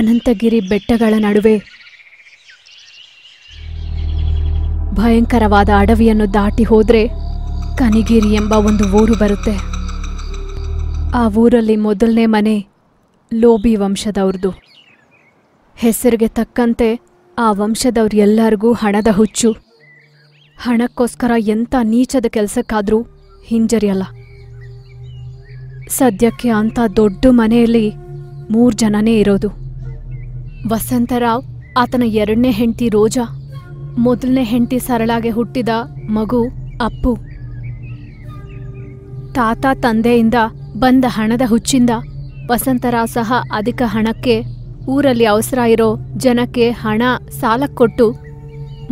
ಅನಂತಗಿರಿ ಬೆಟ್ಟಗಳ ನಡುವೆ ಭಯಂಕರವಾದ ಅಡವಿಯನ್ನು ದಾಟಿ ಹೋದರೆ ಕನಿಗಿರಿ ಎಂಬ ಒಂದು ಊರು ಬರುತ್ತೆ. ಆ ಊರಲ್ಲಿ ಮೊದಲನೇ ಮನೆ ಲೋಬಿ ವಂಶದವ್ರದು. ಹೆಸರಿಗೆ ತಕ್ಕಂತೆ ಆ ವಂಶದವ್ರು ಎಲ್ಲರಿಗೂ ಹಣದ ಹುಚ್ಚು. ಹಣಕ್ಕೋಸ್ಕರ ಎಂಥ ನೀಚದ ಕೆಲಸಕ್ಕಾದರೂ ಹಿಂಜರಿಯಲ್ಲ. ಸದ್ಯಕ್ಕೆ ಅಂಥ ದೊಡ್ಡ ಮನೆಯಲ್ಲಿ 3 ಜನನೇ ಇರೋದು. ವಸಂತರಾವ್, ಆತನ 2ನೇ ಹೆಂಡತಿ ರೋಜಾ, ಮೊದಲನೇ ಹೆಂಡತಿ ಸರಳಾಗೆ ಹುಟ್ಟಿದ ಮಗು ಅಪ್ಪು. ತಾತ ತಂದೆಯಿಂದ ಬಂದ ಹಣದ ಹುಚ್ಚಿಂದ ವಸಂತರಾವ್ ಸಹ ಅಧಿಕ ಹಣಕ್ಕೆ ಊರಲ್ಲಿ ಅವಸರ ಇರೋ ಜನಕ್ಕೆ ಹಣ ಸಾಲಕ್ಕೆ ಕೊಟ್ಟು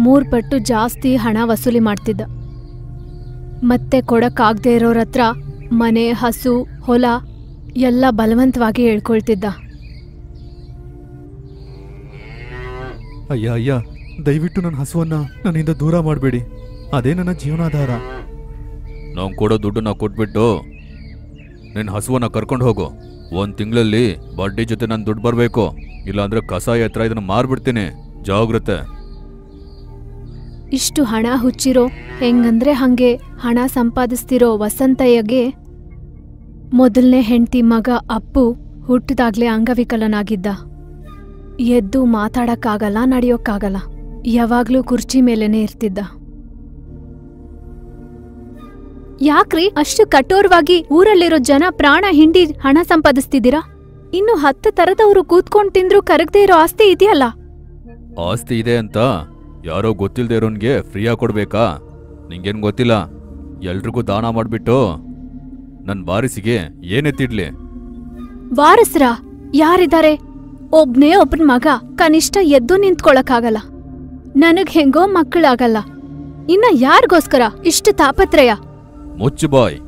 3 ಪಟ್ಟು ಜಾಸ್ತಿ ಹಣ ವಸೂಲಿ ಮಾಡ್ತಿದ್ದ. ಮತ್ತೆ ಕೊಡೋಕ್ಕಾಗದೇ ಇರೋರ ಹತ್ರ ಮನೆ, ಹಸು, ಹೊಲ ಎಲ್ಲ ಬಲವಂತವಾಗಿ ಹೇಳ್ಕೊಳ್ತಿದ್ದ. ಅಯ್ಯ ಅಯ್ಯ, ದಯವಿಟ್ಟು ನನ್ನ ಹಸುವನ್ನ ನನ್ನಿಂದ ದೂರ ಮಾಡಬೇಡಿ, ಅದೇ ನನ್ನ ಜೀವನಾಧಾರ. ನಾವು ಕೊಡೋ ದುಡ್ಡನ್ನ ಕೊಟ್ಬಿಟ್ಟು ನಿನ್ನ ಹಸುವನ್ನ ಕರ್ಕೊಂಡು ಹೋಗು. 1 ತಿಂಗಳಲ್ಲಿ ಬಡ್ಡಿ ಜೊತೆ ನಾನು ದುಡ್ಡು ಬರಬೇಕು, ಇಲ್ಲಾಂದ್ರೆ ಕಸಾಯ ಹತ್ರ ಇದನ್ನ ಮಾರ್ಬಿಡ್ತೀನಿ, ಜಾಗ್ರತೆ. ಇಷ್ಟು ಹಣ ಹುಚ್ಚಿರೋ ಹೆಂಗಂದ್ರೆ ಹಾಗೆ ಹಣ ಸಂಪಾದಿಸ್ತಿರೋ ವಸಂತಯ್ಯಗೆ ಮೊದಲನೇ ಹೆಂಡತಿ ಮಗ ಅಪ್ಪು ಹುಟ್ಟಿದಾಗ್ಲೇ ಅಂಗವಿಕಲನಾಗಿದ್ದ. ಎದ್ದು ಮಾತಾಡಕ್ಕಾಗಲ್ಲ, ನಡೆಯೋಕ್ಕಾಗಲ್ಲ, ಯಾವಾಗ್ಲೂ ಕುರ್ಚಿ ಮೇಲೇನೆ ಇರ್ತಿದ್ದ. ಯಾಕ್ರಿ ಅಷ್ಟು ಕಠೋರವಾಗಿ ಊರಲ್ಲಿರೋ ಜನ ಪ್ರಾಣ ಹಿಂಡಿ ಹಣ ಸಂಪಾದಿಸ್ತಿದ್ದೀರಾ? ಇನ್ನು 10 ತರದವರು ಕೂತ್ಕೊಂಡು ತಿಂದ್ರು ಕರಗದೇ ಇರೋ ಆಸ್ತಿ ಇದೆಯಲ್ಲ. ಆಸ್ತಿ ಇದೆ ಅಂತ ಯಾರೋ ಗೊತ್ತಿಲ್ಲದೆ ಇರೋನ್ಗೆ ಫ್ರೀಯಾಗಿ ಕೊಡ್ಬೇಕಾ? ನಿಂಗೇನು ಗೊತ್ತಿಲ್ಲ, ಎಲ್ರಿಗೂ ದಾನ ಮಾಡಿಬಿಟ್ಟು ನನ್ನ ವಾರಸಿಗೆ ಏನೆತ್ತಿಡ್ಲಿ? ವಾರಸ್ರ ಯಾರಿದ್ದಾರೆ? ಒಬ್ನೇ ಒಬ್ಬನ ಮಗ, ಕನಿಷ್ಠ ಎದ್ದು ನಿಂತ್ಕೊಳ್ಳಕ್ಕಾಗಲ್ಲ. ನನಗೆ ಹೆಂಗೋ ಮಕ್ಕಳಾಗಲ್ಲ, ಇನ್ನ ಯಾರಿಗೋಸ್ಕರ ಇಷ್ಟು ತಾಪತ್ರಯ? ಮುಚ್ಚು ಬಾಯ್.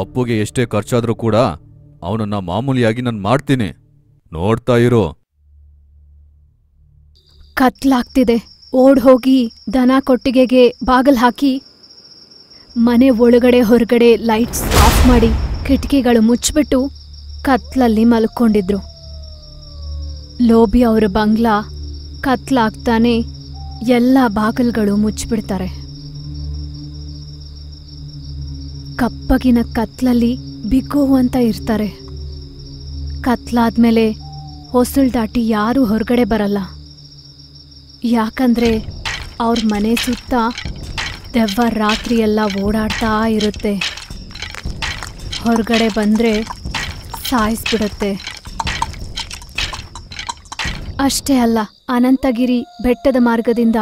ಅಪ್ಪುಗೆ ಎಷ್ಟೇ ಖರ್ಚಾದರೂ ಕೂಡ ಅವನನ್ನ ಮಾಮೂಲಿಯಾಗಿ ನಾನು ಮಾಡ್ತೀನಿ, ನೋಡ್ತಾ ಇರೋ. ಕತ್ಲಾಗ್ತಿದೆ. ಓಡ್ ಹೋಗಿ ದನ ಕೊಟ್ಟಿಗೆಗೆ ಬಾಗಲ್ ಹಾಕಿ, ಮನೆ ಒಳಗಡೆ ಹೊರಗಡೆ ಲೈಟ್ಸ್ ಆಫ್ ಮಾಡಿ, ಕಿಟಕಿಗಳು ಮುಚ್ಚಿಬಿಟ್ಟು ಕತ್ಲಲ್ಲಿ ಮಲ್ಕೊಂಡಿದ್ರು. ಲೋಬಿ ಅವರ ಬಂಗ್ಲಾ ಕತ್ಲಾಗ್ತಾನೆ ಎಲ್ಲ ಬಾಗಲ್ಗಳು ಮುಚ್ಚಿಬಿಡ್ತಾರೆ. ಕಪ್ಪಗಿನ ಕತ್ಲಲ್ಲಿ ಬಿಗೋ ಅಂತ ಇರ್ತಾರೆ. ಕತ್ಲಾದ್ಮೇಲೆ ಹೊಸಲು ದಾಟಿ ಯಾರೂ ಹೊರಗಡೆ ಬರಲ್ಲ, ಯಾಕಂದರೆ ಅವ್ರ ಮನೆ ಸುತ್ತ ದೆವ್ವ ರಾತ್ರಿಯೆಲ್ಲ ಓಡಾಡ್ತಾ ಇರುತ್ತೆ. ಹೊರಗಡೆ ಬಂದರೆ ಸಾಯಿಸ್ಬಿಡುತ್ತೆ. ಅಷ್ಟೇ ಅಲ್ಲ, ಅನಂತಗಿರಿ ಬೆಟ್ಟದ ಮಾರ್ಗದಿಂದ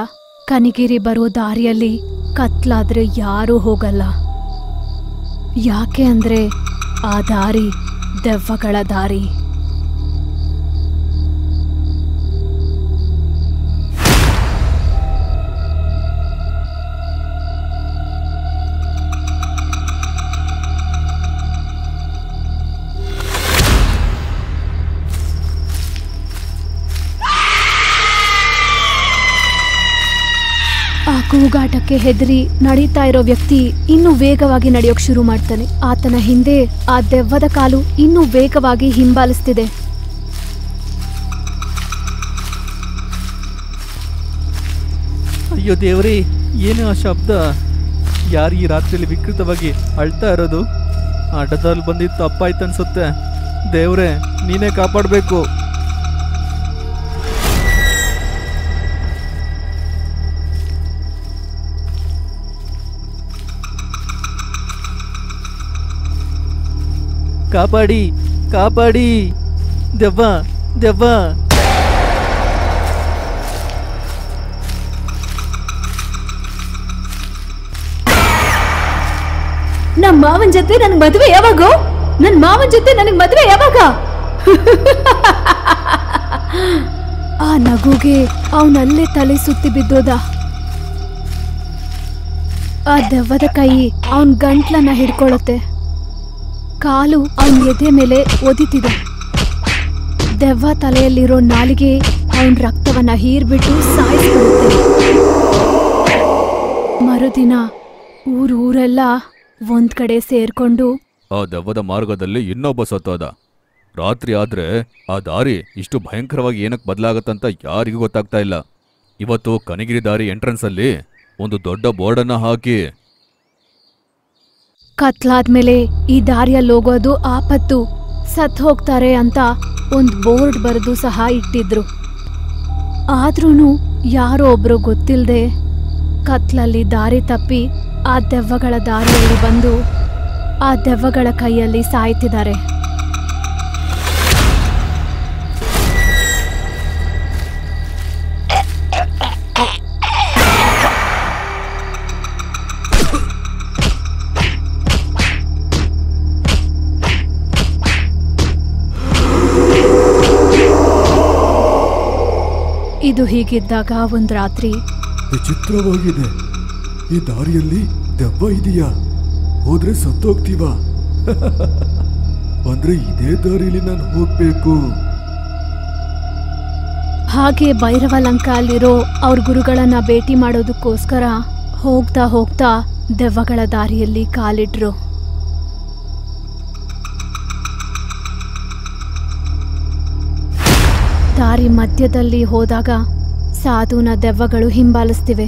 ಕನಿಗಿರಿ ಬರೋ ದಾರಿಯಲ್ಲಿ ಕತ್ಲಾದರೆ ಯಾರೂ ಹೋಗಲ್ಲ. ಯಾಕೆ ಅಂದರೆ ಆ ದಾರಿ ದೆವ್ವಗಳ ದಾರಿ. ಕೂಗಾಟಕ್ಕೆ ಹೆದರಿ ನಡೀತಾ ಇರೋ ವ್ಯಕ್ತಿ ಇನ್ನೂ ವೇಗವಾಗಿ ನಡೆಯೋಕೆ ಶುರು ಮಾಡ್ತಾನೆ. ಆತನ ಹಿಂದೆ ಆ ದೆವ್ವದ ಕಾಲು ಇನ್ನೂ ವೇಗವಾಗಿ ಹಿಂಬಾಲಿಸ್ತಿದೆ. ಅಯ್ಯೋ ದೇವರೇ, ಏನು ಆ ಶಬ್ದ? ಯಾರು ಈ ರಾತ್ರಿಯಲ್ಲಿ ವಿಕೃತವಾಗಿ ಅಳ್ತಾ ಇರೋದು? ಆಟದಲ್ಲಿ ಬಂದಿದ್ದು ತಪ್ಪಾಯ್ತು ಅನ್ಸುತ್ತೆ. ದೇವ್ರೆ, ನೀನೇ ಕಾಪಾಡಬೇಕು. ಕಾಪಾಡಿ, ಕಾಪಾಡಿ, ದೆವ್ವ, ದೆವ್ವ. ನಮ್ಮ ಮಾವನ ಜೊತೆ ನನಗೆ ಮದುವೆ ಯಾವಾಗ? ನನ್ನ ಮಾವನ ಜೊತೆ ನನಗೆ ಮದುವೆ ಯಾವಾಗ? ಆ ನಗುಗೆ ಅವನಲ್ಲೇ ತಲೆ ಸುತ್ತಿ ಬಿದ್ದೋದ. ಆ ದೆವ್ವದ ಕೈ ಅವನ ಗಂಟ್ಲನ್ನ ಹಿಡ್ಕೊಳ್ಳುತ್ತೆ, ಕಾಲು ಅವನ ಎದೆ ಮೇಲೆ ಒದಿತಿದೆ. ದೆವ್ವ ತಲೆಯಲ್ಲಿರೋ ನಾಲಿಗೆ ಅವನ ರಕ್ತವನ್ನ ಹೀರ್ಬಿಟ್ಟು ಸಾಯಿಸ್ಬಿಡುತ್ತೆ. ಮರುದಿನ ಊರೆಲ್ಲ ಒಂದ್ ಕಡೆ ಸೇರ್ಕೊಂಡು ಆ ದೆವ್ವದ ಮಾರ್ಗದಲ್ಲಿ ಇನ್ನೊಬ್ಬ ಸತ್ತೋದ. ರಾತ್ರಿ ಆದರೆ ಆ ದಾರಿ ಇಷ್ಟು ಭಯಂಕರವಾಗಿ ಏನಕ್ಕೆ ಬದಲಾಗುತ್ತೆ ಅಂತ ಯಾರಿಗೂ ಗೊತ್ತಾಗ್ತಾ ಇಲ್ಲ. ಇವತ್ತು ಕನಗಿರಿ ದಾರಿ ಎಂಟ್ರೆನ್ಸ್ ಅಲ್ಲಿ ಒಂದು ದೊಡ್ಡ ಬೋರ್ಡ್ ಅನ್ನು ಹಾಕಿ ಕತ್ಲಾದ ಮೇಲೆ ಈ ದಾರಿಯಲ್ಲಿ ಹೋಗೋದು ಆಪತ್ತು, ಸತ್ತು ಹೋಗ್ತಾರೆ ಅಂತ ಒಂದು ಬೋರ್ಡ್ ಬರೆದು ಸಹ ಇಟ್ಟಿದ್ರು. ಆದ್ರೂ ಯಾರೋ ಒಬ್ರು ಗೊತ್ತಿಲ್ಲದೆ ಕತ್ಲಲ್ಲಿ ದಾರಿ ತಪ್ಪಿ ಆ ದೆವ್ವಗಳ ದಾರಿಯಲ್ಲಿ ಬಂದು ಆ ದೆವ್ವಗಳ ಕೈಯಲ್ಲಿ ಸಾಯ್ತಿದ್ದಾರೆ. ಇದು ಹೀಗಿದ್ದಾಗ ಒಂದು ರಾತ್ರಿ, ವಿಚಿತ್ರವಾಗಿದೆ, ಈ ದಾರಿಯಲ್ಲಿ ದೆವ್ವ ಇದೆಯಾ, ಹೋದ್ರೆ ಸತ್ತೋಗ್ತೀವಾ, ಅಂದ್ರೆ ಇದೇ ದಾರಿಯಲ್ಲಿ ನಾನು ಹೋಗ್ಬೇಕು. ಹಾಗೆ ಭೈರವ ಲಂಕಾಲಿರೋ ಅವ್ರ ಗುರುಗಳನ್ನ ಭೇಟಿ ಮಾಡೋದಕ್ಕೋಸ್ಕರ ಹೋಗ್ತಾ ಹೋಗ್ತಾ ದೆವ್ವಗಳ ದಾರಿಯಲ್ಲಿ ಕಾಲಿಟ್ರು. ದಾರಿ ಮಧ್ಯದಲ್ಲಿ ಹೋದಾಗ ಸಾಧುನ ದೆವ್ವಗಳು ಹಿಂಬಾಲಿಸ್ತಿವೆ.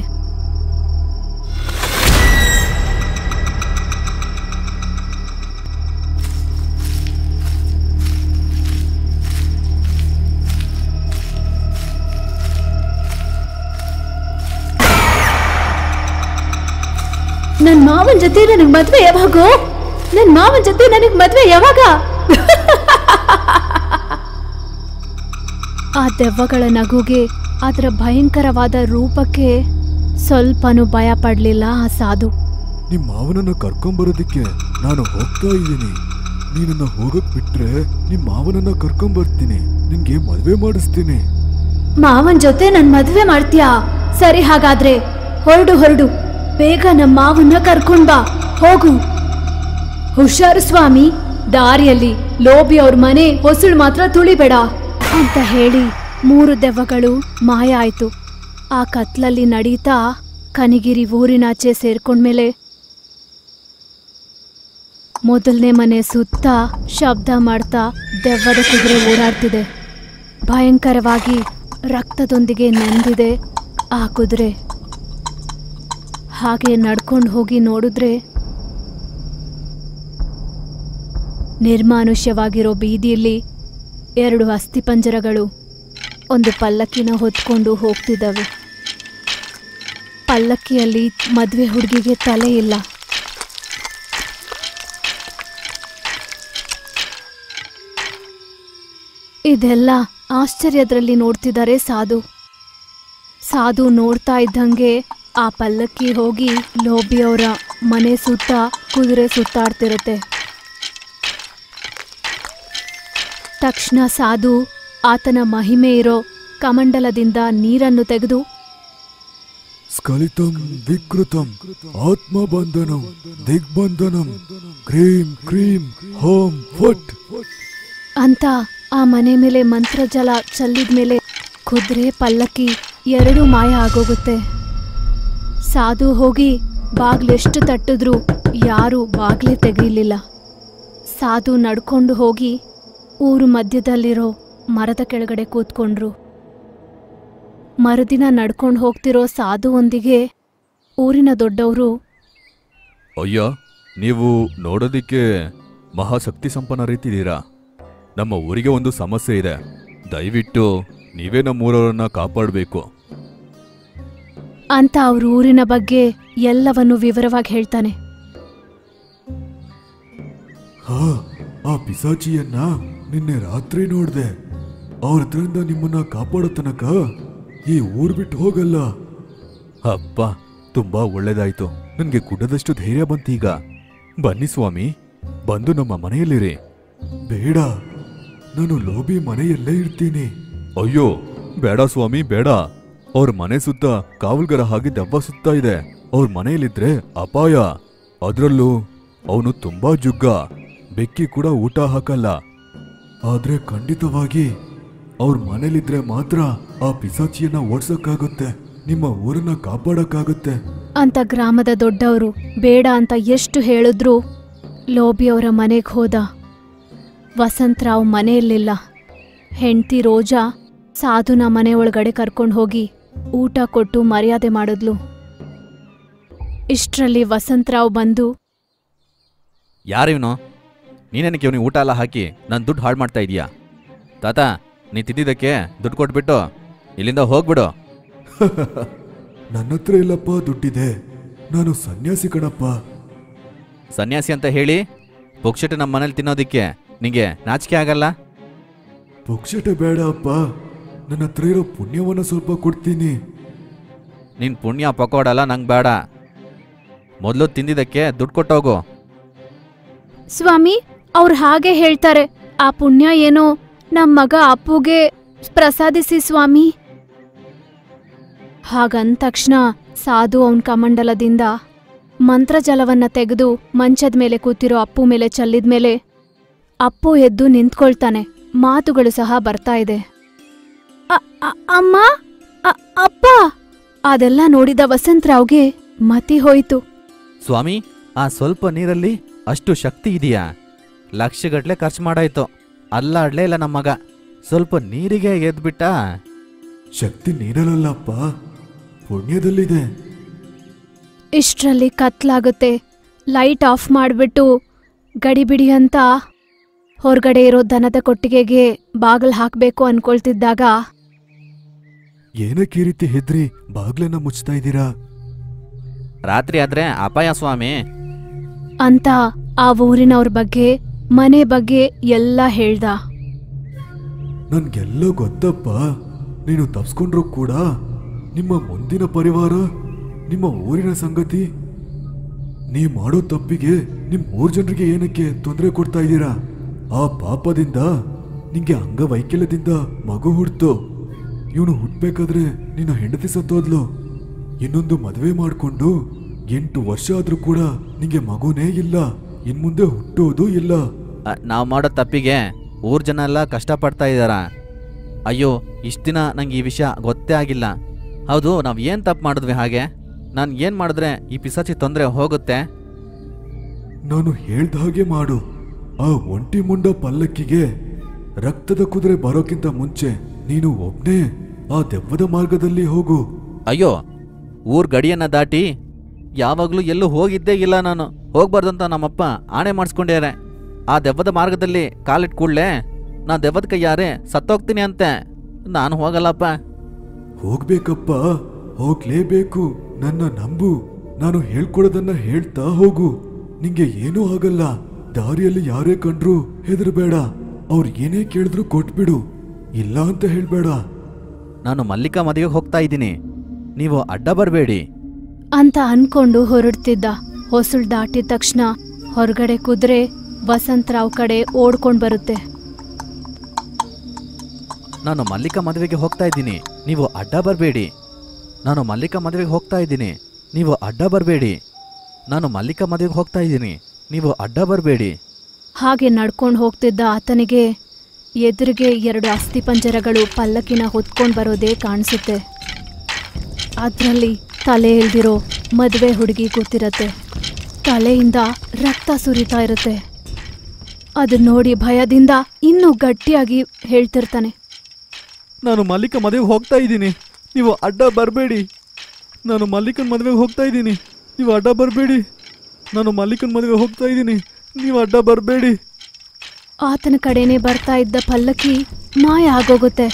ನನ್ನ ಮಾವನ ಜೊತೆ ನನಗೆ ಮದುವೆ ಯಾವಾಗ, ನನ್ನ ಮಾವನ ಜೊತೆ ನನಗೆ ಮದುವೆ ಯಾವಾಗ? ಆ ದೆವ್ವಗಳ ನಗುಗೆ, ಅದರ ಭಯಂಕರವಾದ ರೂಪಕ್ಕೆ ಸ್ವಲ್ಪನೂ ಭಯ ಪಡಲಿಲ್ಲ ಆ ಸಾಧು. ನಿಮ್ಮ ಮಾವನನ್ನ ಕರ್ಕೊಂಬರೋದಕ್ಕೆ ನಾನು ಹೋಗ್ತಾ ಇದ್ದೀನಿ, ನೀನನ್ನ ಹೋಗಕ್ ಬಿಟ್ರೆ ನಿಮ್ಮ ಮಾವನನ್ನ ಕರ್ಕೊಂಬರ್ತೀನಿ, ನಿನ್ಗೆ ಮದುವೆ ಮಾಡಿಸ್ತೀನಿ. ಮಾವನ ಜೊತೆ ನನ್ನ ಮದುವೆ ಮಾಡ್ತೀಯಾ? ಸರಿ, ಹಾಗಾದ್ರೆ ಹೊರಡು ಹೊರಡು, ಬೇಗ ನಮ್ಮ ಮಾವನ್ನ ಕರ್ಕೊಂಡ್ ಬಾ, ಹೋಗು. ಹುಷಾರು ಸ್ವಾಮಿ, ದಾರಿಯಲ್ಲಿ ಲೋಬಿ ಅವ್ರ ಮನೆ ಹೊಸಳು ಮಾತ್ರ ತುಳಿಬೇಡ ಅಂತ ಹೇಳಿ ಮೂರು ದೆವ್ವಗಳು ಮಾಯ ಆಯ್ತು. ಆ ಕತ್ಲಲ್ಲಿ ನಡೀತಾ ಕನಗಿರಿ ಊರಿನಾಚೆ ಸೇರ್ಕೊಂಡ್ಮೇಲೆ ಮೊದಲನೇ ಮನೆ ಸುತ್ತ ಶಬ್ದ ಮಾಡ್ತಾ ದೆವ್ವದ ಕುದುರೆ ಓಡಾಡ್ತಿದೆ. ಭಯಂಕರವಾಗಿ ರಕ್ತದೊಂದಿಗೆ ನೆಂದಿದೆ ಆ ಕುದುರೆ. ಹಾಗೆ ನಡ್ಕೊಂಡು ಹೋಗಿ ನೋಡಿದ್ರೆ ನಿರ್ಮಾನುಷ್ಯವಾಗಿರೋ ಬೀದಿಯಲ್ಲಿ ಎರಡು ಅಸ್ಥಿಪಂಜರಗಳು ಒಂದು ಪಲ್ಲಕ್ಕಿನ ಹೊತ್ಕೊಂಡು ಹೋಗ್ತಿದ್ದಾವೆ. ಪಲ್ಲಕ್ಕಿಯಲ್ಲಿ ಮದುವೆ ಹುಡುಗಿಗೆ ತಲೆ ಇಲ್ಲ. ಇದೆಲ್ಲ ಆಶ್ಚರ್ಯದಲ್ಲಿ ನೋಡ್ತಿದ್ದಾರೆ ಸಾಧು. ಸಾಧು ನೋಡ್ತಾ ಇದ್ದಂಗೆ ಆ ಪಲ್ಲಕ್ಕಿ ಹೋಗಿ ಲೋಬಿಯವರ ಮನೆ ಸುತ್ತ ಕುದುರೆ ಸುತ್ತಾಡ್ತಿರುತ್ತೆ. ತಕ್ಷಣ ಸಾಧು ಆತನ ಮಹಿಮೆ ಇರೋ ಕಮಂಡಲದಿಂದ ನೀರನ್ನು ತೆಗೆದು ಸ್ಕಲಿತಂ ವಿಕೃತಂ ಆತ್ಮಬಂಧನಂ ದಿಗ್ಬಂಧನಂ ಕ್ರೀಂ ಕ್ರೀಂ ಹೋಂ ಫಟ್ ಅಂತ ಆ ಮನೆ ಮೇಲೆ ಮಂತ್ರಜಲ ಚೆಲ್ಲಿದ ಮೇಲೆ ಕುದುರೆ ಪಲ್ಲಕ್ಕಿ ಎರಡೂ ಮಾಯ ಆಗೋಗುತ್ತೆ. ಸಾಧು ಹೋಗಿ ಬಾಗ್ಲೆಷ್ಟು ತಟ್ಟಿದ್ರು ಯಾರೂ ಬಾಗ್ಲೆ ತೆಗೀಲಿಲ್ಲ. ಸಾಧು ನಡ್ಕೊಂಡು ಹೋಗಿ ಊರು ಮಧ್ಯದಲ್ಲಿರೋ ಮರದ ಕೆಳಗಡೆ ಕೂತ್ಕೊಂಡ್ರು. ಮರುದಿನ ನಡ್ಕೊಂಡು ಹೋಗ್ತಿರೋ ಸಾಧುವೊಂದಿಗೆ ಊರಿನ ದೊಡ್ಡವರು, ಅಯ್ಯ, ನೀವು ನೋಡೋದಿಕ್ಕೆ ಮಹಾಶಕ್ತಿ ಸಂಪನ್ನ ರೀತಿ ಇದ್ದೀರಾ, ನಮ್ಮ ಊರಿಗೆ ಒಂದು ಸಮಸ್ಯೆ ಇದೆ, ದಯವಿಟ್ಟು ನೀವೇ ನಮ್ಮೂರವರನ್ನ ಕಾಪಾಡಬೇಕು ಅಂತ ಅವ್ರ ಊರಿನ ಬಗ್ಗೆ ಎಲ್ಲವನ್ನು ವಿವರವಾಗಿ ಹೇಳ್ತಾನೆ. ಹಾ, ಆ ಪಿಸಾಚಿಯನ್ನ ನಿನ್ನೆ ರಾತ್ರಿ ನೋಡಿದೆ, ಅವ್ರದ್ರಿಂದ ನಿಮ್ಮನ್ನ ಕಾಪಾಡೋ ತನಕ ಈ ಊರ್ ಬಿಟ್ಟು ಹೋಗಲ್ಲ. ಅಪ್ಪ, ತುಂಬಾ ಒಳ್ಳೇದಾಯ್ತು, ನನಗೆ ಕುಡದಷ್ಟು ಧೈರ್ಯ ಬಂತೀಗ. ಬನ್ನಿ ಸ್ವಾಮಿ, ಬಂದು ನಮ್ಮ ಮನೆಯಲ್ಲಿರಿ. ಬೇಡ, ನಾನು ಲೋಬಿ ಮನೆಯಲ್ಲೇ ಇರ್ತೀನಿ. ಅಯ್ಯೋ ಬೇಡ ಸ್ವಾಮಿ, ಬೇಡ, ಅವ್ರ ಮನೆ ಸುತ್ತ ಕಾವಲ್ಗರ ಹಾಗೆ ದೆವ್ವ ಸುತ್ತಾ ಇದೆ, ಅವ್ರ ಮನೆಯಲ್ಲಿದ್ರೆ ಅಪಾಯ, ಅದರಲ್ಲೂ ಅವನು ತುಂಬಾ ಜುಗ್ಗ, ಬೆಕ್ಕಿ ಕೂಡ ಊಟ ಹಾಕಲ್ಲ. ಆದ್ರೆ ಖಂಡಿತವಾಗಿ ಅವ್ರ ಮನೇಲಿದ್ರೆ ಮಾತ್ರ ಆ ಪಿಸಾಚಿಯನ್ನ ಓಡ್ಸಕ್ಕಾಗುತ್ತೆ, ನಿಮ್ಮ ಊರನ್ನ ಕಾಪಾಡಕ್ಕಾಗುತ್ತೆ ಅಂತ ಗ್ರಾಮದ ದೊಡ್ಡವರು ಬೇಡ ಅಂತ ಎಷ್ಟು ಹೇಳಿದ್ರು ಲೋಬಿಯವರ ಮನೆಗೆ ಹೋದ. ವಸಂತರಾವ್ ಮನೆಯಲ್ಲಿಲ್ಲ. ಹೆಂಡತಿ ರೋಜಾ ಸಾಧುನ ಮನೆಯೊಳಗಡೆ ಕರ್ಕೊಂಡು ಹೋಗಿ ಊಟ ಕೊಟ್ಟು ಮರ್ಯಾದೆ ಮಾಡಿದ್ಲು. ಇಷ್ಟರಲ್ಲಿ ವಸಂತರಾವ್ ಬಂದು, ಯಾರಿವನು? ನೀನೇನಕ್ಕೆ ಇವನಿಗೆ ಊಟ ಎಲ್ಲ ಹಾಕಿ ನಾನು ದುಡ್ಡು ಹಾಳು ಮಾಡ್ತಾ ಇದೀಯಾ? ತಾತ, ನೀ ತಿದ್ದಿದ್ದಕ್ಕೆ ದುಡ್ಡು ಕೊಟ್ಬಿಟ್ಟು ಇಲ್ಲಿಂದ ಹೋಗ್ಬಿಡು. ನನ್ನ ಹತ್ರ ಇಲ್ಲಪ್ಪ ದುಡ್ಡಿದೆ, ನಾನು ಸನ್ಯಾಸಿ ಕಣಪ್ಪ. ಸನ್ಯಾಸಿ ಅಂತ ಹೇಳಿ ಪುಕ್ಷಟ ನಮ್ಮ ಮನೇಲಿ ತಿನ್ನೋದಕ್ಕೆ ನಿಂಗೆ ನಾಚಿಕೆ ಆಗಲ್ಲ? ಪುಕ್ಷಟ ಬೇಡ ಅಪ್ಪ, ನನ್ನ ಹತ್ರ ಇರೋ ಪುಣ್ಯವನ್ನು ಸ್ವಲ್ಪ ಕೊಡ್ತೀನಿ. ನಿನ್ನ ಪುಣ್ಯ ಪಕೋಡಲ್ಲ ನಂಗೆ ಬೇಡ, ಮೊದಲು ತಿಂದಿದ್ದಕ್ಕೆ ದುಡ್ಡು ಕೊಟ್ಟೋಗು. ಸ್ವಾಮಿ, ಅವ್ರು ಹಾಗೆ ಹೇಳ್ತಾರೆ, ಆ ಪುಣ್ಯ ಏನೋ ನಮ್ಮ ಮಗ ಅಪ್ಪುಗೆ ಪ್ರಸಾದಿಸಿ ಸ್ವಾಮಿ. ಹಾಗಂದ ತಕ್ಷಣ ಸಾಧು ಅವನ ಕಮಂಡಲದಿಂದ ಮಂತ್ರಜಲವನ್ನ ತೆಗೆದು ಮಂಚದ ಮೇಲೆ ಕೂತಿರೋ ಅಪ್ಪು ಮೇಲೆ ಚೆಲ್ಲಿದ ಮೇಲೆ ಅಪ್ಪು ಎದ್ದು ನಿಂತ್ಕೊಳ್ತಾನೆ. ಮಾತುಗಳು ಸಹ ಬರ್ತಾ ಇದೆ. ಅಮ್ಮ, ಅಪ್ಪ, ಅದೆಲ್ಲ ನೋಡಿದ ವಸಂತರಾವ್ಗೆ ಮತಿ ಹೋಯಿತು. ಸ್ವಾಮಿ, ಆ ಸ್ವಲ್ಪ ನೀರಲ್ಲಿ ಅಷ್ಟು ಶಕ್ತಿ ಇದೆಯಾ? ಲಕ್ಷಗಟ್ಲೆ ಖರ್ಚು ಮಾಡಾಯ್ತು, ಅಲ್ಲಾಡ್ಲೇ ಇಲ್ಲ ನಮ್ಮಗ. ಸ್ವಲ್ಪ ನೀರಿಗೆ ಎದ್ಬಿಟ್ಟ. ಶಕ್ತಿ ನೀರಲ್ಲಲ್ಲಪ್ಪ, ಪುಣ್ಯದಲ್ಲಿದೆ. ಇಷ್ಟರಲ್ಲಿ ಕತ್ಲಾಗುತ್ತೆ. ಲೈಟ್ ಆಫ್ ಮಾಡಿಬಿಟ್ಟು ಗಡಿಬಿಡಿ ಅಂತ ಹೊರಗಡೆ ಇರೋ ದನದ ಕೊಟ್ಟಿಗೆಗೆ ಬಾಗಿಲು ಹಾಕಬೇಕು ಅನ್ಕೊಳ್ತಿದ್ದಾಗ, ಏನಕ್ಕೆ ಈ ರೀತಿ ಹೆದ್ರಿ ಬಾಗಿಲನ್ನ ಮುಚ್ತಾ ಇದ್ದೀರಾ? ರಾತ್ರಿ ಆದ್ರೆ ಅಪಾಯ ಸ್ವಾಮಿ ಅಂತ ಆ ಊರಿನವ್ರ ಬಗ್ಗೆ ಮನೆ ಬಗ್ಗೆ ಎಲ್ಲ ಹೇಳ್ದ. ನನ್ಗೆಲ್ಲ ಗೊತ್ತಪ್ಪ, ನೀನು ತಪ್ಸ್ಕೊಂಡ್ರೂ ಕೂಡ ನಿಮ್ಮ ಮುಂದಿನ ಪರಿವಾರ, ನಿಮ್ಮ ಊರಿನ ಸಂಗತಿ, ನೀ ಮಾಡೋ ತಪ್ಪಿಗೆ ನಿಮ್ಮ ಊರ್ ಜನರಿಗೆ ಏನಕ್ಕೆ ತೊಂದರೆ ಕೊಡ್ತಾ ಇದ್ದೀರಾ? ಆ ಪಾಪದಿಂದ ನಿಂಗೆ ಅಂಗವೈಕಲ್ಯದಿಂದ ಮಗು ಹುಡ್ತು. ಇವನು ಹುಟ್ಟಬೇಕಾದ್ರೆ ನಿನ್ನ ಹೆಂಡತಿ ಸತ್ತೋದ್ಲು. ಇನ್ನೊಂದು ಮದುವೆ ಮಾಡಿಕೊಂಡು 8 ವರ್ಷ ಆದ್ರೂ ಕೂಡ ನಿಂಗೆ ಮಗುನೇ ಇಲ್ಲ, ಇನ್ಮುಂದೆ ಹುಟ್ಟೋದು ಇಲ್ಲ. ನಾವು ಮಾಡೋ ತಪ್ಪಿಗೆ ಊರ್ ಜನ ಎಲ್ಲ ಕಷ್ಟಪಡ್ತಾ ಇದ್ದಾರಾ? ಅಯ್ಯೋ, ಇಷ್ಟು ದಿನ ನಂಗೆ ಈ ವಿಷಯ ಗೊತ್ತೇ ಆಗಿಲ್ಲ. ಹೌದು, ನಾವು ಏನು ತಪ್ಪು ಮಾಡಿದ್ವಿ? ಹಾಗೆ ನಾನು ಏನು ಮಾಡಿದ್ರೆ ಈ ಪಿಸಾಚಿ ತೊಂದರೆ ಹೋಗುತ್ತೆ? ನಾನು ಹೇಳ್ದ ಹಾಗೆ ಮಾಡು. ಆ ಒಂಟಿ ಮುಂಡ ಪಲ್ಲಕ್ಕಿಗೆ ರಕ್ತದ ಕುದುರೆ ಬರೋಕ್ಕಿಂತ ಮುಂಚೆ ನೀನು ಒಬ್ಬನೇ ಆ ದೆವ್ವದ ಮಾರ್ಗದಲ್ಲಿ ಹೋಗು. ಅಯ್ಯೋ, ಊರ್ ಗಡಿಯನ್ನು ದಾಟಿ ಯಾವಾಗಲೂ ಎಲ್ಲೂ ಹೋಗಿದ್ದೇ ಇಲ್ಲ ನಾನು. ಹೋಗ್ಬಾರ್ದಂತ ನಮ್ಮಪ್ಪ ಆಣೆ ಮಾಡಿಸ್ಕೊಂಡ್ಯಾರೆ. ಆ ದೆವ್ವದ ಮಾರ್ಗದಲ್ಲಿ ಕಾಲಿಟ್ಟು ಕೂಡಲೇ ನಾ ದೆವ್ವದ ಕೈಯಾರೆ ಸತ್ತೋಗ್ತೀನಿ ಅಂತೆ. ನಾನು ಹೋಗಲ್ಲಪ್ಪ. ಹೋಗ್ಬೇಕಪ್ಪ, ಹೋಗ್ಲೇಬೇಕು, ನನ್ನ ನಂಬು. ನಾನು ಹೇಳ್ಕೊಡೋದನ್ನ ಹೇಳ್ತಾ ಹೋಗು, ನಿಂಗೆ ಏನೂ ಆಗಲ್ಲ. ದಾರಿಯಲ್ಲಿ ಯಾರೇ ಕಂಡ್ರು ಹೆದರ್ಬೇಡ, ಅವ್ರು ಏನೇ ಕೇಳಿದ್ರು ಕೊಟ್ಬಿಡು, ಇಲ್ಲ ಅಂತ ಹೇಳ್ಬೇಡ. ನಾನು ಮಲ್ಲಿಕಾ ಮದುವೆಗೆ ಹೋಗ್ತಾ ಇದ್ದೀನಿ, ನೀವು ಅಡ್ಡ ಬರಬೇಡಿ ಅಂತ ಅನ್ಕೊಂಡು ಹೊರಡ್ತಿದ್ದ. ಹೊಸಳು ದಾಟಿದ ತಕ್ಷಣ ಹೊರಗಡೆ ಕುದುರೆ ವಸಂತರಾವ್ ಕಡೆ ಓಡ್ಕೊಂಡು ಬರುತ್ತೆ. ನಾನು ಮಲ್ಲಿಕಾ ಮದುವೆಗೆ ಹೋಗ್ತಾ ಇದ್ದೀನಿ, ನೀವು ಅಡ್ಡ ಬರಬೇಡಿ. ನಾನು ಮಲ್ಲಿಕಾ ಮದುವೆಗೆ ಹೋಗ್ತಾ ಇದ್ದೀನಿ, ನೀವು ಅಡ್ಡ ಬರಬೇಡಿ. ನಾನು ಮಲ್ಲಿಕಾ ಮದುವೆಗೆ ಹೋಗ್ತಾ ಇದ್ದೀನಿ, ನೀವು ಅಡ್ಡ ಬರಬೇಡಿ. ಹಾಗೆ ನಡ್ಕೊಂಡು ಹೋಗ್ತಿದ್ದ ಆತನಿಗೆ ಎದುರಿಗೆ 2 ಅಸ್ಥಿಪಂಜರಗಳು ಪಲ್ಲಕ್ಕಿನ ಹೊತ್ಕೊಂಡು ಬರೋದೇ ಕಾಣಿಸುತ್ತೆ. ಅದರಲ್ಲಿ ತಲೆ ಇಲ್ದಿರೋ ಮದುವೆ ಹುಡುಗಿ ಕೂತಿರತ್ತೆ. ತಲೆಯಿಂದ ರಕ್ತ ಸುರಿತಾ ಇರುತ್ತೆ. ಅದನ್ನ ನೋಡಿ ಭಯದಿಂದ ಇನ್ನೂ ಗಟ್ಟಿಯಾಗಿ ಹೇಳ್ತಿರ್ತಾನೆ, ನಾನು ಮಲ್ಲಿಕಾ ಮದುವೆಗೆ ಹೋಗ್ತಾ ಇದ್ದೀನಿ, ನೀವು ಅಡ್ಡ ಬರಬೇಡಿ. ನಾನು ಮಲ್ಲಿಕನ ಮದುವೆಗೆ ಹೋಗ್ತಾ ಇದ್ದೀನಿ, ನೀವು ಅಡ್ಡ ಬರಬೇಡಿ. ನಾನು ಮಲ್ಲಿಕನ ಮದುವೆಗೆ ಹೋಗ್ತಾ ಇದ್ದೀನಿ, ನೀವು ಅಡ್ಡ ಬರಬೇಡಿ. ಆತನ ಕಡೆನೇ ಬರ್ತಾ ಇದ್ದ ಪಲ್ಲಕ್ಕಿ ಮಾಯ ಆಗೋಗುತ್ತೆ.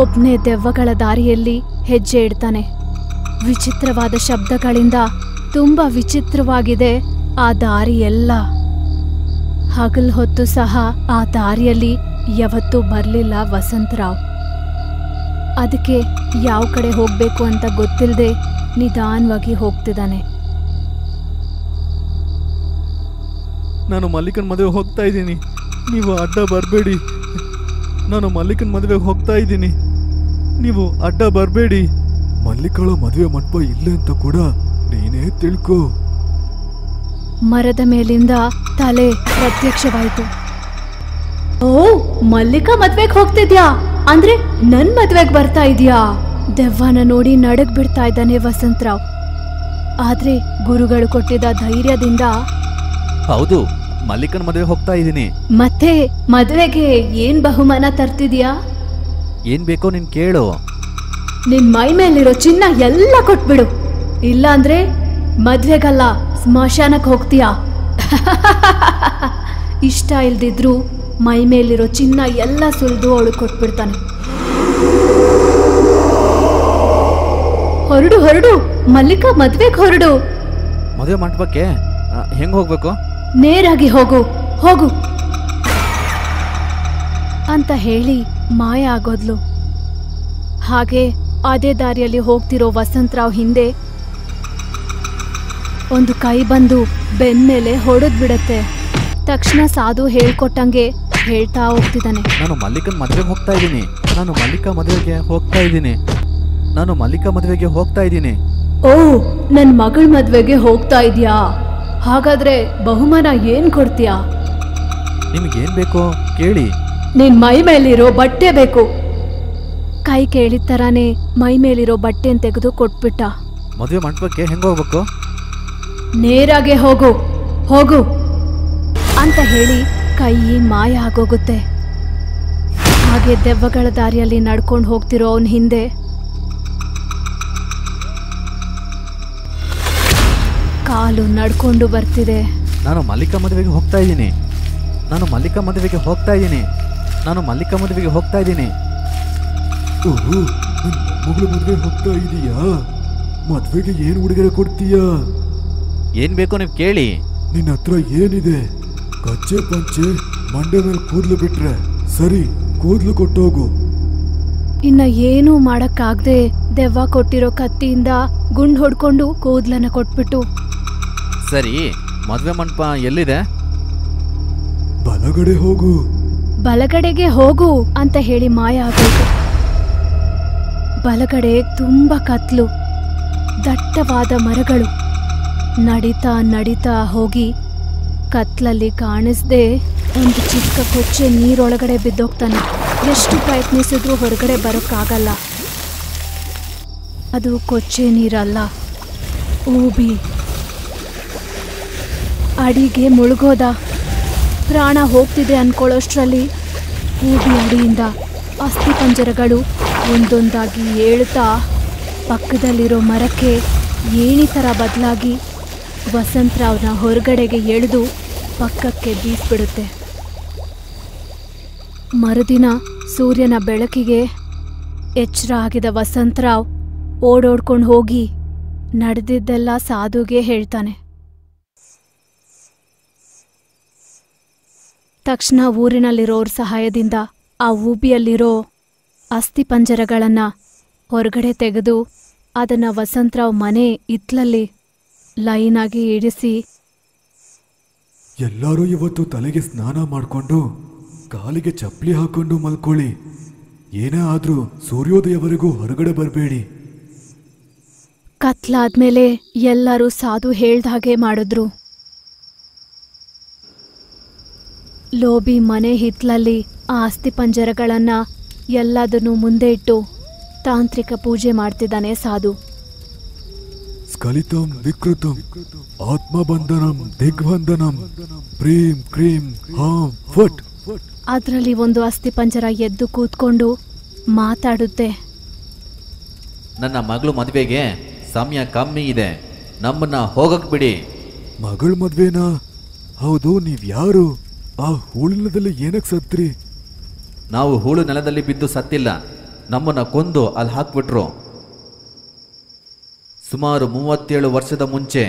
ಒಬ್ಬನೇ ದೆವ್ವಗಳ ದಾರಿಯಲ್ಲಿ ಹೆಜ್ಜೆ ಇಡ್ತಾನೆ. ವಿಚಿತ್ರವಾದ ಶಬ್ದಗಳಿಂದ ತುಂಬ ವಿಚಿತ್ರವಾಗಿದೆ ಆ ದಾರಿಯೆಲ್ಲ. ಹಗಲು ಹೊತ್ತು ಸಹ ಆ ದಾರಿಯಲ್ಲಿ ಯಾವತ್ತೂ ಬರಲಿಲ್ಲ ವಸಂತರಾವ್. ಅದಕ್ಕೆ ಯಾವ ಕಡೆ ಹೋಗಬೇಕು ಅಂತ ಗೊತ್ತಿಲ್ಲದೆ ನಿಧಾನವಾಗಿ ಹೋಗ್ತಿದ್ದಾನೆ. ನಾನು ಮಲ್ಲಿಕನ ಮದುವೆಗೆ ಹೋಗ್ತಾ ಇದ್ದೀನಿ, ನೀವು ಅಡ್ಡ ಬರಬೇಡಿ. ನಾನು ಮಲ್ಲಿಕನ ಮದುವೆಗೆ ಹೋಗ್ತಾ ಇದ್ದೀನಿ, ನೀವು ಅಡ್ಡ ಬರಬೇಡಿ. ಮಲ್ಲಿಕಾಳ ಮದುವೆ ಮಂಟಪ ಇಲ್ಲೇ ಅಂತ ಕೂಡ ನೀನೇ ತಿಳ್ಕೊ. ಮರದ ಮೇಲಿಂದ ತಲೆ ಪ್ರತ್ಯಕ್ಷವಾಯಿತು. ಓ, ಮಲ್ಲಿಕಾ ಮದ್ವೆಗೆ ಹೋಗ್ತಿದ್ಯಾ ಅಂದ್ರೆ ನನ್ ಮದ್ವೆಗೆ ಬರ್ತಾ ಇದೀಯಾ? ದೆವ್ವನ ನೋಡಿ ನಡಕ್ ಬಿಡ್ತಾ ಇದ್ದಾನೆ ವಸಂತರಾವ್. ಆದ್ರೆ ಗುರುಗಳು ಕೊಟ್ಟಿದ್ದ ಧೈರ್ಯದಿಂದ, ಹೌದು, ಮಲ್ಲಿಕನ ಮದುವೆ ಹೋಗ್ತಾ ಇದೀನಿ. ಮತ್ತೆ ಮದುವೆಗೆ ಏನ್ ಬಹುಮಾನ ತರ್ತಿದ್ಯಾ? ಏನ್ ಬೇಕೋ ನೀನ್ ಕೇಳು. ನಿನ್ ಮೈ ಮೇಲಿರೋ ಚಿನ್ನ ಎಲ್ಲ ಕೊಟ್ಬಿಡು, ಇಲ್ಲ ಅಂದ್ರೆ ಮದ್ವೆಗಲ್ಲ ಸ್ಮಶಾನಕ್ಕೆ ಹೋಗ್ತೀಯಾ. ಇಷ್ಟ ಇಲ್ದಿದ್ರು ಮೈ ಮೇಲಿರೋ ಚಿನ್ನ ಎಲ್ಲ ಸುಲಿದು ಅವಳು ಕೊಟ್ಬಿಡ್ತಾನೆ. ಹೊರಡು ಹೊರಡು ಮಲ್ಲಿಕಾ, ಮದ್ವೆಗೆ ಹೊರಡು. ಮದುವೆ ಮಂಟಪಕ್ಕೆ ಹೆಂಗ್ ಹೋಗ್ಬೇಕು? ನೇರಾಗಿ ಹೋಗು ಹೋಗು ಅಂತ ಹೇಳಿ ಮಾಯ ಆಗೋದ್ಲು. ಹಾಗೆ ಅದೇ ದಾರಿಯಲ್ಲಿ ಹೋಗ್ತಿರೋ ವಸಂತರಾವ್ ಹಿಂದೆ ಒಂದು ಕೈ ಬಂದು ಬೆನ್ ಮೇಲೆ ಹೊಡೆದ್ ಬಿಡತ್ತೆ. ತಕ್ಷಣ ಸಾಧು ಹೇಳ್ಕೊಟ್ಟಂಗೆ ಹೇಳ್ತಾ ಹೋಗ್ತಿದ್ದಾನೆ, ನಾನು ಮಲ್ಲಿಕನ ಮದುವೆಗೆ ಹೋಗ್ತಾ ಇದ್ದೀನಿ, ನಾನು ಮಲ್ಲಿಕಾ ಮದುವೆಗೆ ಹೋಗ್ತಾ ಇದ್ದೀನಿ, ನಾನು ಮಲ್ಲಿಕಾ ಮದುವೆಗೆ ಹೋಗ್ತಾ ಇದ್ದೀನಿ. ಓ, ನನ್ನ ಮಗಳ ಮದುವೆಗೆ ಹೋಗ್ತಾ ಇದೀಯಾ? ಹಾಗಾದ್ರೆ ಬಹುಮಾನ ಏನ್ ಕೊಡ್ತೀಯಾ? ನಿಮ್ಗೇನ್ ಬೇಕೋ ಕೇಳಿ. ನಿನ್ ಮೈ ಮೇಲಿರೋ ಬಟ್ಟೆ ಬೇಕು. ಕೈ ಕೇಳಿದ ತರಾನೇ ಮೈ ಮೇಲಿರೋ ಬಟ್ಟೆ ತೆಗೆದು ಕೊಟ್ಬಿಟ್ಟ. ಮದುವೆ ಮಂಟಪಕ್ಕೆ ಹೆಂಗ ಹೋಗ್ಬೇಕು? ನೇರಾಗೆ ಹೋಗು ಹೋಗು ಅಂತ ಹೇಳಿ ಕೈ ಮಾಯ ಆಗೋಗುತ್ತೆ. ಹಾಗೆ ದೆವ್ವಗಳ ದಾರಿಯಲ್ಲಿ ನಡ್ಕೊಂಡು ಹೋಗ್ತಿರೋ ಅವನ ಹಿಂದೆ ಕಾಲು ನಡ್ಕೊಂಡು ಬರ್ತಿದೆ. ನಾನು ಮಲ್ಲಿಕಾ ಮದುವೆಗೆ ಹೋಗ್ತಾ ಇದ್ದೀನಿ, ನಾನು ಮಲ್ಲಿಕಾ ಮದುವೆಗೆ ಹೋಗ್ತಾ ಇದ್ದೀನಿ, ನಾನು ಮಲ್ಲಿಕಾ ಮದುವೆಗೆ ಹೋಗ್ತಾ ಇದ್ದೀನಿ. ಓಹೋ, ಮಗಳು ಮದುವೆಗೆ ಹೋಗ್ತಾ ಇದೀಯಾ? ಮದುವೆಗೆ ಏನು ಉಡುಗೊರೆ ಕೊಡ್ತೀಯಾ? ಏನ್ ಬೇಕೋ ನೀವು ಕೇಳಿ. ನಿನ್ನ ಹತ್ರ ಏನಿದೆ? ಕಚ್ಚೆ ಪಂಚೆ, ಮಂಡೆ ಮೇಲೆ ಕೂದಲು ಬಿಟ್ರೆ ಸರಿ, ಕೂದಲು ಕೊಟ್ಟೋಗು. ಇನ್ನ ಏನೂ ಮಾಡಕ್ಕಾಗದೆ ದೆವ್ವ ಕೊಟ್ಟಿರೋ ಕತ್ತಿಯಿಂದ ಗುಂಡ್ ಹೊಡ್ಕೊಂಡು ಕೂದಲನ್ನ ಕೊಟ್ಬಿಟ್ಟು. ಸರಿ, ಮದುವೆ ಮಂಟಪ ಎಲ್ಲಿದೆ? ಬಲಗಡೆ ಹೋಗು, ಬಲಗಡೆಗೆ ಹೋಗು ಅಂತ ಹೇಳಿ ಮಾಯ ಆಗೋಯ್ತು. ಬಲಗಡೆ ತುಂಬಾ ಕತ್ಲು, ದಟ್ಟವಾದ ಮರಗಳು. ನಡೀತಾ ನಡೀತಾ ಹೋಗಿ ಕತ್ಲಲ್ಲಿ ಕಾಣಿಸ್ದೆ ಒಂದು ಚಿಕ್ಕ ಕೊಚ್ಚೆ ನೀರೊಳಗಡೆ ಬಿದ್ದೋಗ್ತಾನೆ. ಎಷ್ಟು ಪ್ರಯತ್ನಿಸಿದ್ರೂ ಹೊರಗಡೆ ಬರೋಕ್ಕಾಗಲ್ಲ. ಅದು ಕೊಚ್ಚೆ ನೀರಲ್ಲ, ಊಬಿ. ಅಡಿಗೆ ಮುಳುಗೋದ. ಪ್ರಾಣ ಹೋಗ್ತಿದೆ ಅನ್ಕೊಳ್ಳೋಷ್ಟರಲ್ಲಿ ಊಬಿ ಅಡಿಯಿಂದ ಅಸ್ಥಿ ಪಂಜರಗಳು ಒಂದೊಂದಾಗಿ ಏಳ್ತಾ ಪಕ್ಕದಲ್ಲಿರೋ ಮರಕ್ಕೆ ಏಣಿ ಥರ ಬದಲಾಗಿ ವಸಂತರಾವ್ನ ಹೊರಗಡೆಗೆ ಎಳೆದು ಪಕ್ಕಕ್ಕೆ ಬೀಸ್ಬಿಡುತ್ತೆ. ಮರುದಿನ ಸೂರ್ಯನ ಬೆಳಕಿಗೆ ಎಚ್ಚರ ಆಗಿದ ವಸಂತರಾವ್ ಓಡೋಡ್ಕೊಂಡು ಹೋಗಿ ನಡೆದಿದ್ದೆಲ್ಲ ಸಾಧುಗೆ ಹೇಳ್ತಾನೆ. ತಕ್ಷಣ ಊರಿನಲ್ಲಿರೋರ ಸಹಾಯದಿಂದ ಆ ಊಬಿಯಲ್ಲಿರೋ ಅಸ್ಥಿ ಪಂಜರಗಳನ್ನು ಹೊರಗಡೆ ತೆಗೆದು ಅದನ್ನು ವಸಂತರಾವ್ ಮನೆ ಇತ್ತಲಲ್ಲಿ ಲೈನಾಗಿ ಇಡಿಸಿ, ಎಲ್ಲರೂ ಇವತ್ತು ತಲೆಗೆ ಸ್ನಾನ ಮಾಡಿಕೊಂಡು ಕಾಲಿಗೆ ಚಪ್ಪಲಿ ಹಾಕೊಂಡು ಮಲ್ಕೊಳ್ಳಿ, ಏನೇ ಆದರೂ ಸೂರ್ಯೋದಯವರೆಗೂ ಹೊರಗಡೆ ಬರಬೇಡಿ. ಕತ್ಲಾದ್ಮೇಲೆ ಎಲ್ಲರೂ ಸಾಧು ಹೇಳ್ದ ಹಾಗೆ ಮಾಡಿದ್ರು. ಲೋಬಿ ಮನೆ ಹಿತ್ತಲಲ್ಲಿ ಆ ಅಸ್ಥಿ ಪಂಜರಗಳನ್ನು ಎಲ್ಲದನ್ನು ಮುಂದೆ ಇಟ್ಟು ತಾಂತ್ರಿಕ ಪೂಜೆ ಮಾಡ್ತಿದ್ದಾನೆ ಸಾಧು. ಸ್ಕಲಿತಂ ವಿಕೃತಂ ಆತ್ಮಬಂಧನಂ ದಿಗ್ಬಂಧನಂ ಪ್ರೀಂ ಕ್ರೀಂ ಹಾಂ ಫಟ್. ಅದರಲ್ಲಿ ಒಂದು ಅಸ್ಥಿ ಪಂಜರ ಎದ್ದು ಕೂತ್ಕೊಂಡು ಮಾತಾಡುತ್ತೆ. ನನ್ನ ಮಗಳು ಮದುವೆಗೆ ಸಮಯ ಕಮ್ಮಿ ಇದೆ, ನಮ್ಮನ್ನ ಹೋಗಕ್ ಬಿಡಿ. ಮಗಳು ಮದುವೆನಾ? ಹೌದು, ನೀವ್ಯಾರು? ಆ ಹೂಳಿನದಲ್ಲಿ ಏನಕ್ಕೆ ಸತ್ರಿ? ನಾವು ಹೂಳು ನೆಲದಲ್ಲಿ ಬಿದ್ದು ಸತ್ತಿಲ್ಲ, ನಮ್ಮನ್ನು ಕೊಂದು ಅಲ್ಲಿ ಹಾಕ್ಬಿಟ್ರು. ಸುಮಾರು 37 ವರ್ಷದ ಮುಂಚೆ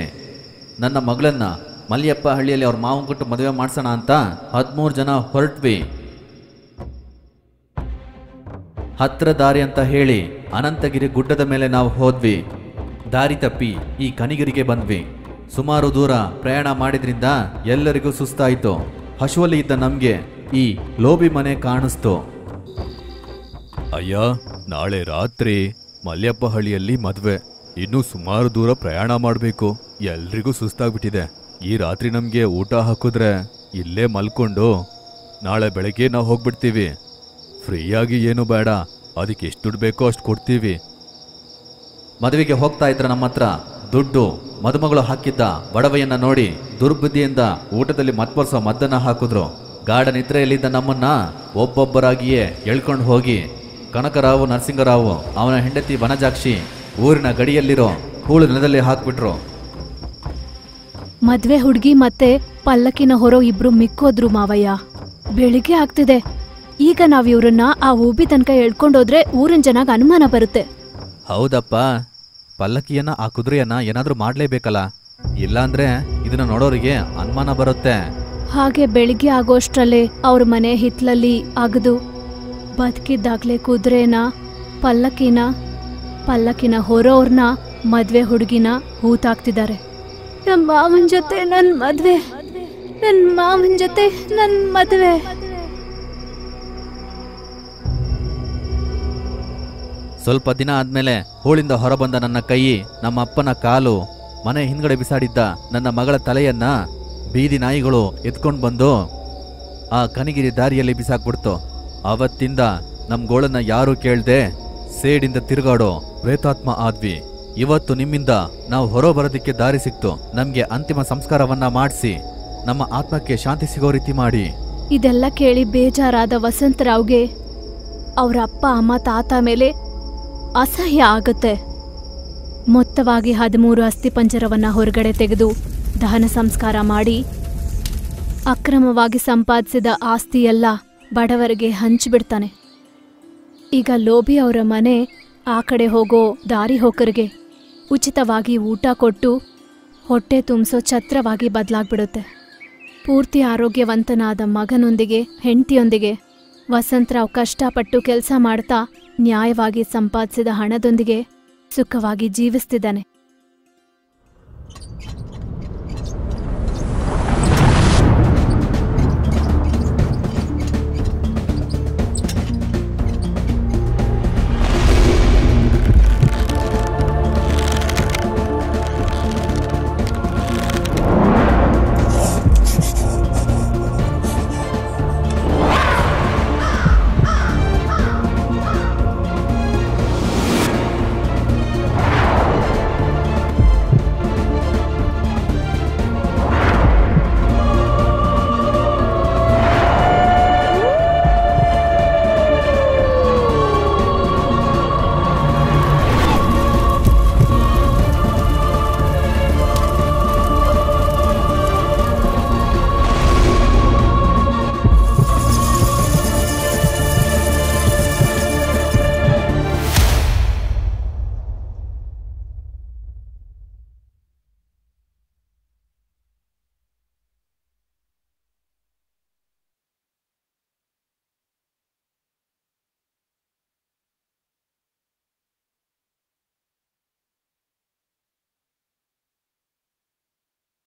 ನನ್ನ ಮಗಳನ್ನು ಮಲ್ಲಿಯಪ್ಪ ಹಳ್ಳಿಯಲ್ಲಿ ಅವ್ರ ಮಾವನ ಕೊಟ್ಟು ಮದುವೆ ಮಾಡಿಸೋಣ ಅಂತ 13 ಜನ ಹೊರಟ್ವಿ. ಹತ್ರ ದಾರಿ ಅಂತ ಹೇಳಿ ಅನಂತಗಿರಿ ಗುಡ್ಡದ ಮೇಲೆ ನಾವು ಹೋದ್ವಿ. ದಾರಿ ತಪ್ಪಿ ಈ ಕನಿಗಿರಿಗೆ ಬಂದ್ವಿ. ಸುಮಾರು ದೂರ ಪ್ರಯಾಣ ಮಾಡಿದ್ರಿಂದ ಎಲ್ಲರಿಗೂ ಸುಸ್ತಾಯಿತು. ಹಶುವಲ್ಲಿ ಇದ್ದ ನಮಗೆ ಈ ಲೋಬಿ ಮನೆ ಕಾಣಿಸ್ತು. ಅಯ್ಯ, ನಾಳೆ ರಾತ್ರಿ ಮಲ್ಯಪ್ಪ ಹಳ್ಳಿಯಲ್ಲಿ ಮದುವೆ, ಇನ್ನೂ ಸುಮಾರು ದೂರ ಪ್ರಯಾಣ ಮಾಡಬೇಕು, ಎಲ್ರಿಗೂ ಸುಸ್ತಾಗ್ಬಿಟ್ಟಿದೆ. ಈ ರಾತ್ರಿ ನಮಗೆ ಊಟ ಹಾಕಿದ್ರೆ ಇಲ್ಲೇ ಮಲ್ಕೊಂಡು ನಾಳೆ ಬೆಳಗ್ಗೆ ನಾವು ಹೋಗ್ಬಿಡ್ತೀವಿ. ಫ್ರೀಯಾಗಿ ಏನು ಬೇಡ, ಅದಕ್ಕೆ ಎಷ್ಟು ದುಡ್ಡು ಬೇಕೋ ಅಷ್ಟು ಕೊಡ್ತೀವಿ. ಮದುವೆಗೆ ಹೋಗ್ತಾ ಇದ್ರೆ ನಮ್ಮ ಹತ್ರ दुड्डु मदुमगळु हाकिद्द ಒಡವೆಯನ್ನ ನೋಡಿ ದುರ್ಬುದ್ಧಿಯಿಂದ ಊಟದಲ್ಲಿ ಮತ್ಪರ್ಸ ಮದ್ದನ್ನ ಹಾಕಿದ್ರು. ಗಾಢ ನಿದ್ರೆಯಲ್ಲಿದ್ದ ನಮ್ಮನ್ನ ಒಬ್ಬೊಬ್ಬರಾಗಿಯೇ ಎಳ್ಕೊಂಡು ಹೋಗಿ ಕನಕರಾವ್, ನರಸಿಂಗರಾವ್, ಅವನ ಹೆಂಡತಿ ವನಜಾಕ್ಷಿ ಊರಿನ ಗಡಿಯಲ್ಲಿರೋ ಹೂಳು ನೆಲದಲ್ಲಿ ಹಾಕಿಬಿಟ್ರು. ಮದ್ವೆ ಹುಡುಗಿ ಮತ್ತೆ ಪಲ್ಲಕ್ಕಿನ ಹೊರ ಇಬ್ರು ಮಿಕ್ಕೋದ್ರು. ಮಾವಯ್ಯ, ಬೆಳಿಗ್ಗೆ ಆಗ್ತಿದೆ, ಈಗ ನಾವ್ ಇವ್ರನ್ನ ಆ ಓಬಿ ತನಕ ಎಳ್ಕೊಂಡೋದ್ರೆ ಊರಿನ ಜನಾಗ ಅನುಮಾನ ಬರುತ್ತೆ. ಹೌದಪ್ಪ, ಪಲ್ಲಕ್ಕಿಯನ್ನ ಆ ಕುದುರೆಯನ್ನ ಏನಾದ್ರೂ ಮಾಡ್ಲೇಬೇಕಲ್ಲ, ಇಲ್ಲಾಂದ್ರೆ ಇದನ್ನ ನೋಡೋರಿಗೆ ಅನುಮಾನ ಬರುತ್ತೆ. ಹಾಗೆ ಬೆಳಿಗ್ಗೆ ಆಗೋಷ್ಟ್ರಲ್ಲೇ ಅವ್ರ ಮನೆ ಹಿತ್ತಲಲ್ಲಿ ಅಗದು ಬದುಕಿದ್ದಾಗ್ಲೇ ಕುದುರೆನ, ಪಲ್ಲಕ್ಕಿನ ಹೊರೋರ್ನ, ಮದ್ವೆ ಹುಡುಗಿನ ಹೂತಾಕ್ತಿದ್ದಾರೆ. ನಮ್ಮ ಮಾವನ ಜೊತೆ ನನ್ನ ಮದ್ವೆ, ನನ್ನ ಮಾವನ ಜೊತೆ ನನ್ನ ಮದ್ವೆ. ಸ್ವಲ್ಪ ದಿನ ಆದ್ಮೇಲೆ ಹೂಳಿಂದ ಹೊರಬಂದ ನನ್ನ ಕೈ, ನಮ್ಮ ಅಪ್ಪನ ಕಾಲು, ಮನೆ ಹಿಂದ್ಗಡೆ ಬಿಸಾಡಿದ್ದ ನನ್ನ ಮಗಳ ತಲೆಯನ್ನ ಬೀದಿ ನಾಯಿಗಳು ಎತ್ಕೊಂಡು ಬಂದು ಆ ಕನಗಿರಿ ದಾರಿಯಲ್ಲಿ ಬಿಸಾಕ್ಬಿಡ್ತು. ಅವತ್ತಿಂದ ನಮ್ಮ ಗೋಳನ್ನ ಯಾರೂ ಕೇಳ್ದೆ ಸೇಡಿಂದ ತಿರುಗಾಡೋ ಪ್ರೇತಾತ್ಮ ಆದ್ವಿ. ಇವತ್ತು ನಿಮ್ಮಿಂದ ನಾವು ಹೊರಬರೋದಕ್ಕೆ ದಾರಿ ಸಿಕ್ತು. ನಮ್ಗೆ ಅಂತಿಮ ಸಂಸ್ಕಾರವನ್ನ ಮಾಡಿಸಿ ನಮ್ಮ ಆತ್ಮಕ್ಕೆ ಶಾಂತಿ ಸಿಗೋ ರೀತಿ ಮಾಡಿ. ಇದೆಲ್ಲ ಕೇಳಿ ಬೇಜಾರಾದ ವಸಂತರಾವ್ಗೆ ಅವರ ಅಪ್ಪ ಅಮ್ಮ ತಾತ ಮೇಲೆ ಅಸಹ್ಯ ಆಗುತ್ತೆ. ಮೊತ್ತವಾಗಿ 13 ಅಸ್ಥಿಪಂಜರವನ್ನ ಹೊರಗಡೆ ತೆಗೆದು ದಹನ ಸಂಸ್ಕಾರ ಮಾಡಿ ಅಕ್ರಮವಾಗಿ ಸಂಪಾದಿಸಿದ ಆಸ್ತಿಯೆಲ್ಲ ಬಡವರಿಗೆ ಹಂಚಿಬಿಡ್ತಾನೆ. ಈಗ ಲೋಭಿ ಅವರ ಮನೆ ಆ ಕಡೆ ಹೋಗೋ ದಾರಿ ಹೋಕರಿಗೆ ಉಚಿತವಾಗಿ ಊಟ ಕೊಟ್ಟು ಹೊಟ್ಟೆ ತುಂಬಿಸೋ ಛತ್ರವಾಗಿ ಬದಲಾಗ್ಬಿಡುತ್ತೆ. ಪೂರ್ತಿ ಆರೋಗ್ಯವಂತನಾದ ಮಗನೊಂದಿಗೆ, ಹೆಂಡತಿಯೊಂದಿಗೆ ವಸಂತರಾವ್ ಕಷ್ಟಪಟ್ಟು ಕೆಲಸ ಮಾಡ್ತಾ ನ್ಯಾಯವಾಗಿ ಸಂಪಾದಿಸಿದ ಹಣದೊಂದಿಗೆ ಸುಖವಾಗಿ ಜೀವಿಸ್ತಿದ್ದಾನೆ.